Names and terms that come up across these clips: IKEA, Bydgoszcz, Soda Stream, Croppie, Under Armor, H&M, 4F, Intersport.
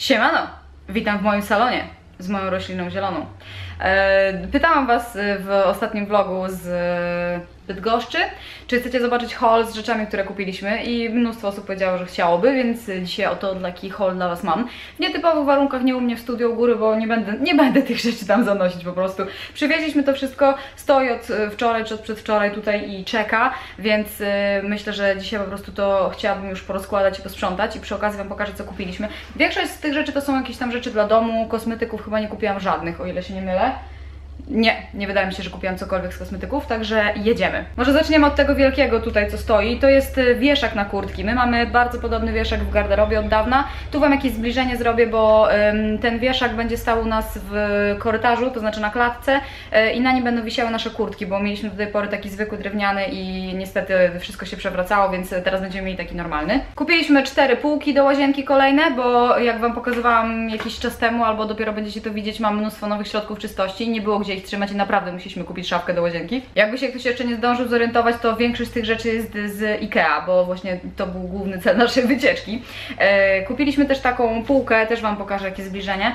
Siemano! Witam w moim salonie z moją rośliną zieloną. Pytałam Was w ostatnim vlogu z Bydgoszczy, czy chcecie zobaczyć haul z rzeczami, które kupiliśmy, i mnóstwo osób powiedziało, że chciałoby, więc dzisiaj oto taki haul dla Was mam. W nietypowych warunkach, nie u mnie w studiu u góry, bo nie będę tych rzeczy tam zanosić po prostu. Przywieźliśmy to wszystko, stoi od wczoraj czy od przedwczoraj tutaj i czeka, więc myślę, że dzisiaj po prostu to chciałabym już porozkładać i posprzątać, i przy okazji Wam pokażę, co kupiliśmy. Większość z tych rzeczy to są jakieś tam rzeczy dla domu, kosmetyków chyba nie kupiłam żadnych, o ile się nie mylę. Nie wydaje mi się, że kupiłam cokolwiek z kosmetyków, także jedziemy. Może zaczniemy od tego wielkiego tutaj, co stoi. To jest wieszak na kurtki. My mamy bardzo podobny wieszak w garderobie od dawna. Tu Wam jakieś zbliżenie zrobię, bo ten wieszak będzie stał u nas w korytarzu, to znaczy na klatce, i na nim będą wisiały nasze kurtki, bo mieliśmy do tej pory taki zwykły drewniany i niestety wszystko się przewracało, więc teraz będziemy mieli taki normalny. Kupiliśmy 4 półki do łazienki kolejne, bo jak Wam pokazywałam jakiś czas temu, albo dopiero będziecie to widzieć, mam mnóstwo nowych środków czystości i nie było gdzie ich trzymać i naprawdę musieliśmy kupić szafkę do łazienki. Jakby się ktoś jeszcze nie zdążył zorientować, to większość z tych rzeczy jest z IKEA, bo właśnie to był główny cel naszej wycieczki. Kupiliśmy też taką półkę, też Wam pokażę, jakie zbliżenie.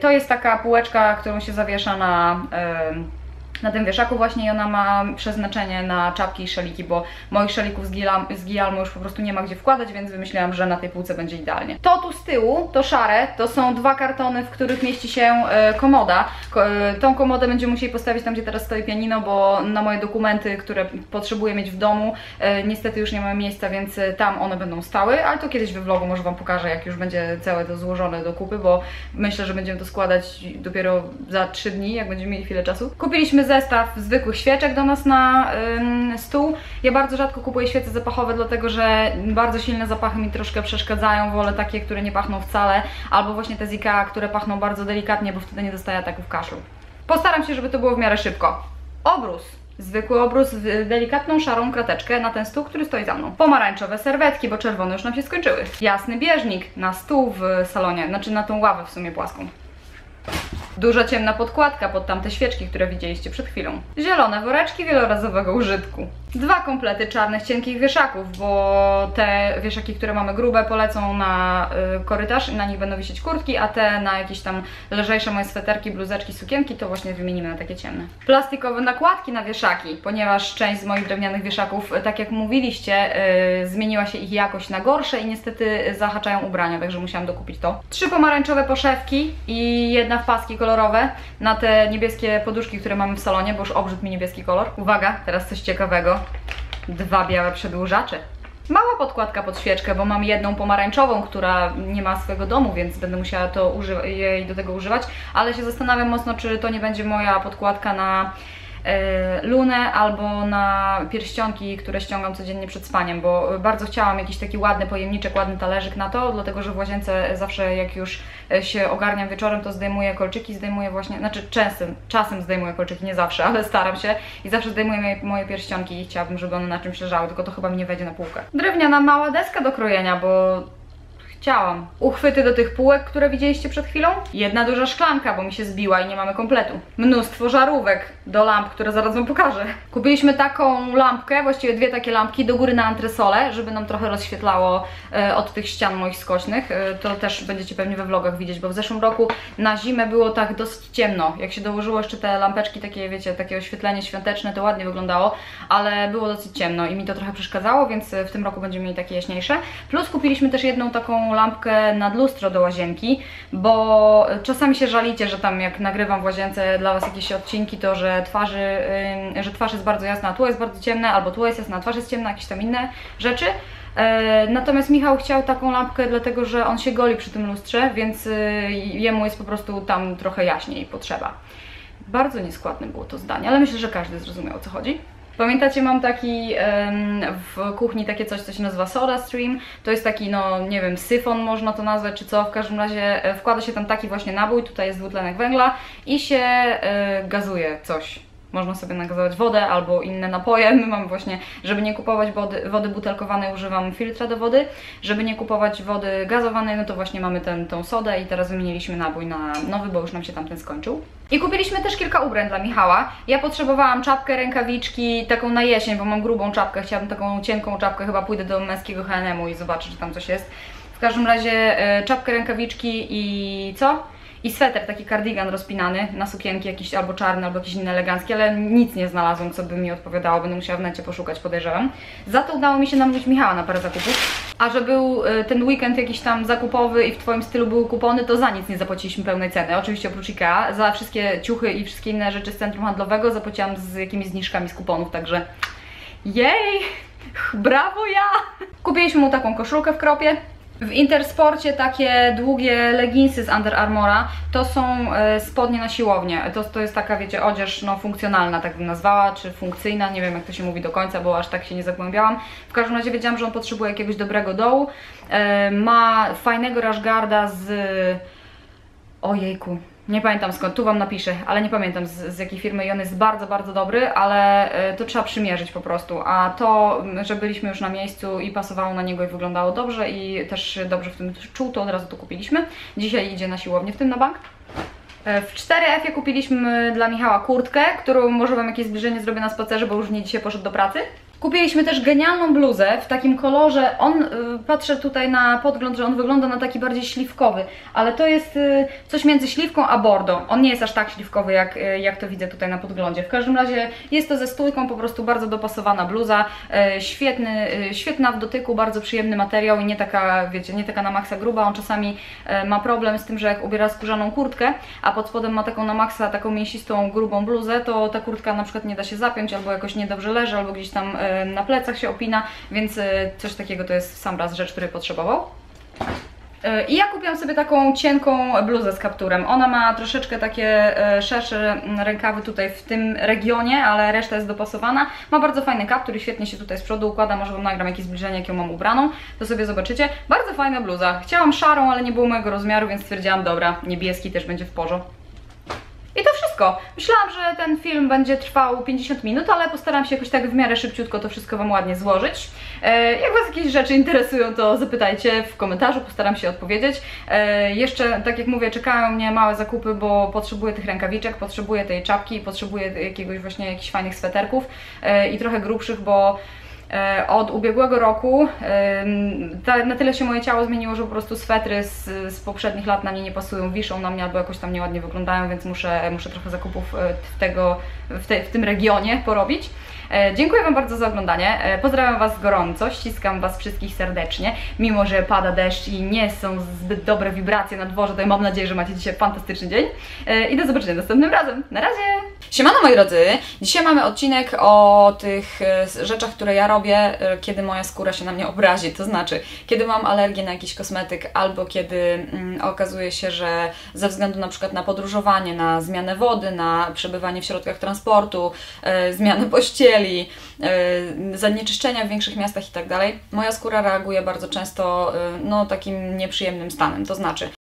To jest taka półeczka, którą się zawiesza na tym wieszaku właśnie, i ona ma przeznaczenie na czapki i szaliki, bo moich szalików z Gialmo już po prostu nie ma gdzie wkładać, więc wymyśliłam, że na tej półce będzie idealnie. To tu z tyłu, to szare, to są 2 kartony, w których mieści się komoda. Tą komodę będziemy musieli postawić tam, gdzie teraz stoi pianino, bo na moje dokumenty, które potrzebuję mieć w domu, niestety już nie mamy miejsca, więc tam one będą stały, ale to kiedyś we vlogu może Wam pokażę, jak już będzie całe to złożone do kupy, bo myślę, że będziemy to składać dopiero za 3 dni, jak będziemy mieli chwilę czasu. Kupiliśmy zestaw zwykłych świeczek do nas na stół. Ja bardzo rzadko kupuję świece zapachowe, dlatego że bardzo silne zapachy mi troszkę przeszkadzają. Wolę takie, które nie pachną wcale, albo właśnie te z IKEA, które pachną bardzo delikatnie, bo wtedy nie dostaję ataków kaszlu. Postaram się, żeby to było w miarę szybko. Obrus. Zwykły obrus w delikatną, szarą krateczkę na ten stół, który stoi za mną. Pomarańczowe serwetki, bo czerwone już nam się skończyły. Jasny bieżnik na stół w salonie, znaczy na tą ławę w sumie płaską. Duża ciemna podkładka pod tamte świeczki, które widzieliście przed chwilą. Zielone woreczki wielorazowego użytku. 2 komplety czarnych, cienkich wieszaków, bo te wieszaki, które mamy grube, polecą na korytarz i na nich będą wisieć kurtki, a te na jakieś tam lżejsze moje sweterki, bluzeczki, sukienki to właśnie wymienimy na takie ciemne. Plastikowe nakładki na wieszaki, ponieważ część z moich drewnianych wieszaków, tak jak mówiliście, zmieniła się ich jakość na gorsze i niestety zahaczają ubrania, także musiałam dokupić to. 3 pomarańczowe poszewki i jedna w paski kolorowe na te niebieskie poduszki, które mamy w salonie, bo już obrzydł mi niebieski kolor. Uwaga, teraz coś ciekawego. 2 białe przedłużacze. Mała podkładka pod świeczkę, bo mam jedną pomarańczową, która nie ma swojego domu, więc będę musiała jej do tego używać, ale się zastanawiam mocno, czy to nie będzie moja podkładka na lunę albo na pierścionki, które ściągam codziennie przed spaniem, bo bardzo chciałam jakiś taki ładny pojemniczek, ładny talerzyk na to, dlatego że w łazience zawsze, jak już się ogarniam wieczorem, to zdejmuję kolczyki, zdejmuję właśnie, znaczy czasem zdejmuję kolczyki, nie zawsze, ale staram się, i zawsze zdejmuję moje pierścionki i chciałabym, żeby one na czymś leżały, tylko to chyba mi nie wejdzie na półkę. Drewniana mała deska do krojenia, bo chciałam. Uchwyty do tych półek, które widzieliście przed chwilą. Jedna duża szklanka, bo mi się zbiła i nie mamy kompletu. Mnóstwo żarówek do lamp, które zaraz Wam pokażę. Kupiliśmy taką lampkę, właściwie 2 takie lampki do góry na antresolę, żeby nam trochę rozświetlało od tych ścian moich skośnych. To też będziecie pewnie we vlogach widzieć, bo w zeszłym roku na zimę było tak dosyć ciemno. Jak się dołożyło jeszcze te lampeczki takie, wiecie, takie oświetlenie świąteczne, to ładnie wyglądało, ale było dosyć ciemno i mi to trochę przeszkadzało, więc w tym roku będziemy mieli takie jaśniejsze. Plus kupiliśmy też jedną taką lampkę nad lustro do łazienki, bo czasami się żalicie, że tam jak nagrywam w łazience dla Was jakieś odcinki, to że twarz jest bardzo jasna, a tło jest bardzo ciemne, albo tło jest jasne, a twarz jest ciemna, jakieś tam inne rzeczy. Natomiast Michał chciał taką lampkę, dlatego że on się goli przy tym lustrze, więc jemu jest po prostu tam trochę jaśniej potrzeba. Bardzo nieskładne było to zdanie, ale myślę, że każdy zrozumiał, o co chodzi. Pamiętacie, mam taki w kuchni takie coś, co się nazywa Soda Stream. To jest taki, no nie wiem, syfon można to nazwać, czy co. W każdym razie wkłada się tam taki właśnie nabój, tutaj jest dwutlenek węgla i się gazuje coś. Można sobie nagazować wodę albo inne napoje. My mamy właśnie, żeby nie kupować wody butelkowanej, używam filtra do wody. Żeby nie kupować wody gazowanej, no to właśnie mamy tą sodę i teraz wymieniliśmy nabój na nowy, bo już nam się tamten skończył. I kupiliśmy też kilka ubrań dla Michała. Ja potrzebowałam czapkę, rękawiczki, taką na jesień, bo mam grubą czapkę. Chciałabym taką cienką czapkę, chyba pójdę do męskiego H&M-u i zobaczę, czy tam coś jest. W W każdym razie czapkę, rękawiczki i co? I sweter, taki kardigan rozpinany na sukienki, jakiś albo czarny, albo jakiś inny elegancki, ale nic nie znalazłam, co by mi odpowiadało, będę musiała w necie poszukać, podejrzewam. Za to udało mi się namówić Michała na parę zakupów, a że był ten weekend jakiś tam zakupowy i w Twoim stylu były kupony, to za nic nie zapłaciliśmy pełnej ceny, oczywiście oprócz IKEA. Za wszystkie ciuchy i wszystkie inne rzeczy z centrum handlowego zapłaciłam z jakimiś zniżkami z kuponów, także jej, brawo ja! Kupiliśmy mu taką koszulkę w Croppie. W Intersporcie takie długie leginsy z Under Armoura, to są spodnie na siłownię, to jest taka, wiecie, odzież no, funkcjonalna, tak bym nazwała, czy funkcyjna, nie wiem jak to się mówi do końca, bo aż tak się nie zagłębiałam. W każdym razie wiedziałam, że on potrzebuje jakiegoś dobrego dołu, ma fajnego rashgarda z... ojejku, nie pamiętam skąd, tu wam napiszę, ale nie pamiętam z jakiej firmy i on jest bardzo, bardzo dobry, ale to trzeba przymierzyć po prostu, a to, że byliśmy już na miejscu i pasowało na niego i wyglądało dobrze i też dobrze w tym czuł, to od razu to kupiliśmy. Dzisiaj idzie na siłownię, w tym na bank. W 4F kupiliśmy dla Michała kurtkę, którą może wam jakieś zbliżenie zrobię na spacerze, bo już nie dzisiaj poszedł do pracy. Kupiliśmy też genialną bluzę w takim kolorze, on, patrzę tutaj na podgląd, że on wygląda na taki bardziej śliwkowy, ale to jest coś między śliwką a bordo. On nie jest aż tak śliwkowy, jak to widzę tutaj na podglądzie. W każdym razie jest to ze stójką po prostu bardzo dopasowana bluza, świetna w dotyku, bardzo przyjemny materiał i nie taka, wiecie, nie taka na maksa gruba. On czasami ma problem z tym, że jak ubiera skórzaną kurtkę, a pod spodem ma taką na maksa, taką mięsistą, grubą bluzę, to ta kurtka na przykład nie da się zapiąć, albo jakoś niedobrze leży, albo gdzieś tam na plecach się opina, więc coś takiego to jest w sam raz rzecz, której potrzebował. I ja kupiłam sobie taką cienką bluzę z kapturem. Ona ma troszeczkę takie szersze rękawy tutaj w tym regionie, ale reszta jest dopasowana. Ma bardzo fajny kaptur i świetnie się tutaj z przodu układa. Może wam nagram jakieś zbliżenie, jak ją mam ubraną, to sobie zobaczycie. Bardzo fajna bluza. Chciałam szarą, ale nie było mojego rozmiaru, więc stwierdziłam, dobra, niebieski też będzie w porządku. I to wszystko. Myślałam, że ten film będzie trwał 50 minut, ale postaram się jakoś tak w miarę szybciutko to wszystko wam ładnie złożyć. Jak was jakieś rzeczy interesują, to zapytajcie w komentarzu, postaram się odpowiedzieć. Jeszcze, tak jak mówię, czekają mnie małe zakupy, bo potrzebuję tych rękawiczek, potrzebuję tej czapki, potrzebuję jakiegoś właśnie jakichś fajnych sweterków i trochę grubszych, bo... Od ubiegłego roku na tyle się moje ciało zmieniło, że po prostu swetry z poprzednich lat na mnie nie pasują, wiszą na mnie albo jakoś tam nieładnie wyglądają, więc muszę trochę zakupów w tym regionie porobić. Dziękuję wam bardzo za oglądanie, pozdrawiam was gorąco, ściskam was wszystkich serdecznie, mimo że pada deszcz i nie są zbyt dobre wibracje na dworze, to ja mam nadzieję, że macie dzisiaj fantastyczny dzień i do zobaczenia następnym razem, na razie! Siemano moi drodzy, dzisiaj mamy odcinek o tych rzeczach, które ja robię, kiedy moja skóra się na mnie obrazi, to znaczy, kiedy mam alergię na jakiś kosmetyk albo kiedy okazuje się, że ze względu na przykład na podróżowanie, na zmianę wody, na przebywanie w środkach transportu, zmianę pościeli, zanieczyszczenia w większych miastach i tak dalej, moja skóra reaguje bardzo często no, takim nieprzyjemnym stanem, to znaczy